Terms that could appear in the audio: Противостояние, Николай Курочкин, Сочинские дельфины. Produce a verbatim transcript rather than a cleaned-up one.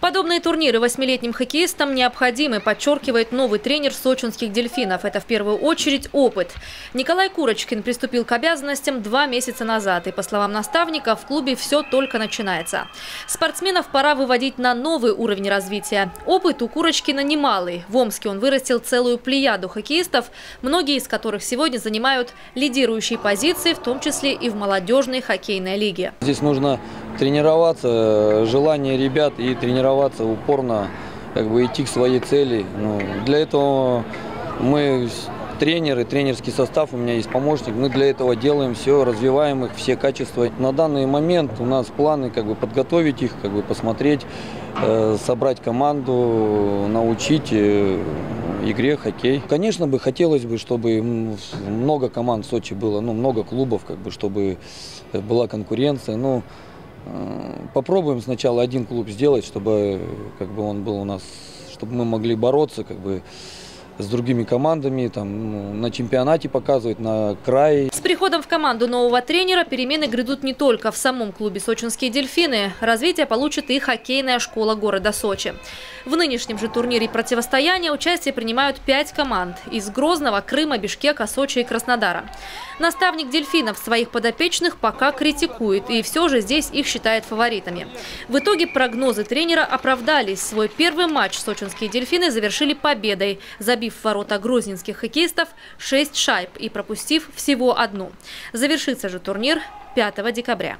Подобные турниры восьмилетним хоккеистам необходимы, подчеркивает новый тренер сочинских дельфинов. Это в первую очередь опыт. Николай Курочкин приступил к обязанностям два месяца назад. И, по словам наставника, в клубе все только начинается. Спортсменов пора выводить на новый уровень развития. Опыт у Курочкина немалый. В Омске он вырастил целую плеяду хоккеистов, многие из которых сегодня занимают лидирующие позиции, в том числе и в молодежной хоккейной лиге. Здесь нужно тренироваться, желание ребят и тренироваться упорно, как бы идти к своей цели. Ну, для этого мы тренеры, тренерский состав, у меня есть помощник, мы для этого делаем все, развиваем их, все качества. На данный момент у нас планы как бы подготовить их, как бы посмотреть, собрать команду, научить игре хоккей. Конечно бы хотелось бы, чтобы много команд в Сочи было, ну, много клубов, как бы, чтобы была конкуренция. Ну, попробуем сначала один клуб сделать, чтобы как бы он был у нас, чтобы мы могли бороться как бы с другими командами, там, на чемпионате показывать, на крае. С приходом в команду нового тренера перемены грядут не только в самом клубе «Сочинские дельфины». Развитие получит и хоккейная школа города Сочи. В нынешнем же турнире «Противостояние» участие принимают пять команд из Грозного, Крыма, Бишкека, Сочи и Краснодара. Наставник дельфинов своих подопечных пока критикует, и все же здесь их считает фаворитами. В итоге прогнозы тренера оправдались. Свой первый матч «Сочинские дельфины» завершили победой, забив в ворота грозненских хоккеистов шесть шайб и пропустив всего одну. Завершится же турнир пятого декабря.